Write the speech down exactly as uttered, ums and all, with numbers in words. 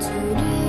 to do.